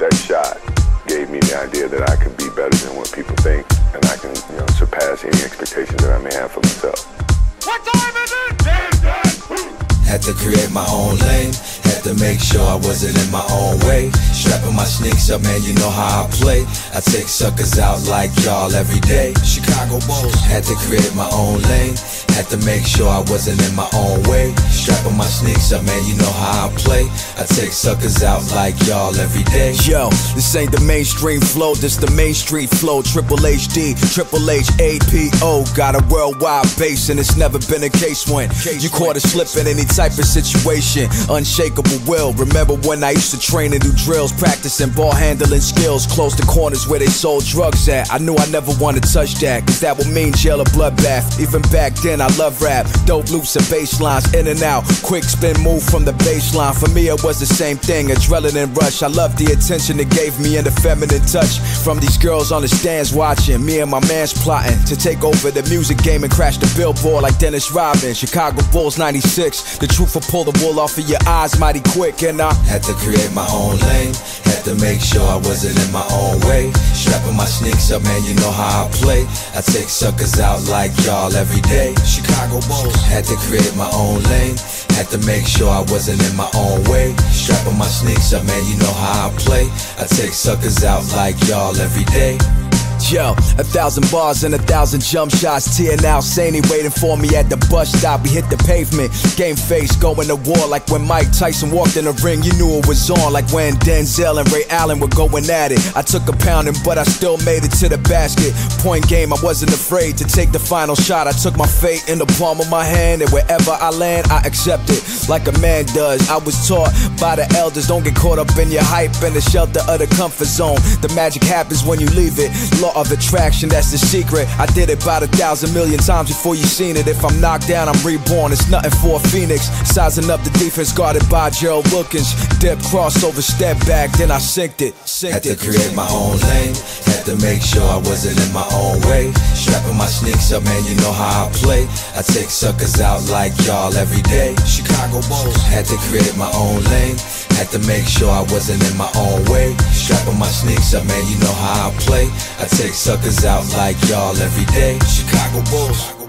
That shot gave me the idea that I could be better than what people think, and I can, you know, surpass any expectations that I may have for myself. What time is it? Had to create my own lane. Had to make sure I wasn't in my own way. Strapping my sneaks up, man, you know how I play. I take suckers out like y'all every day. Chicago Bulls. Had to create my own lane. Had to make sure I wasn't in my own way. Strapping my sneaks up, man, you know how I play. I take suckers out like y'all every day. Yo, this ain't the mainstream flow, this the Main Street flow. Triple HD, Triple H-A-P-O. Got a worldwide base, and it's never been a case when you caught a slip in any type of situation. Unshakable will. Remember when I used to train and do drills, practicing ball handling skills close to corners where they sold drugs at. I knew I never wanted to touch that, cause that would mean jail or bloodbath. Even back then I love rap, dope loops and bass lines, in and out, quick spin move from the baseline. For me it was the same thing, adrenaline rush. I loved the attention it gave me and the feminine touch from these girls on the stands watching. Me and my man's plotting to take over the music game and crash the billboard like Dennis Rodman. Chicago Bulls 96, the truth will pull the wool off of your eyes, my quick. And I had to create my own lane. Had to make sure I wasn't in my own way. Strapping my sneaks up, man, you know how I play. I take suckers out like y'all every day. Chicago Bulls. Had to create my own lane. Had to make sure I wasn't in my own way. Strapping my sneaks up, man, you know how I play. I take suckers out like y'all every day. Yo, 1,000 bars and 1,000 jump shots. Tia now Saney waiting for me at the bus stop. We hit the pavement, game face, going to war. Like when Mike Tyson walked in the ring, you knew it was on. Like when Denzel and Ray Allen were going at it. I took a pounding, but I still made it to the basket. Point game, I wasn't afraid to take the final shot. I took my fate in the palm of my hand, and wherever I land, I accept it like a man does. I was taught by the elders, don't get caught up in your hype and the shelter of the comfort zone. The magic happens when you leave it. Of attraction, that's the secret. I did it about 1,000 million times before you seen it. If I'm knocked down, I'm reborn. It's nothing for a phoenix. Sizing up the defense guarded by Gerald Wilkins. Dip crossover, step back, then I sinked it. Had to create my own lane. Had to make sure I wasn't in my own way. Strapping my sneaks up, man, you know how I play. I take suckers out like y'all every day. Chicago Bulls. Had to create my own lane. Had to make sure I wasn't in my own way. Strapping my sneaks up, man, you know how I play. I take suckers out like y'all every day. Chicago Bulls.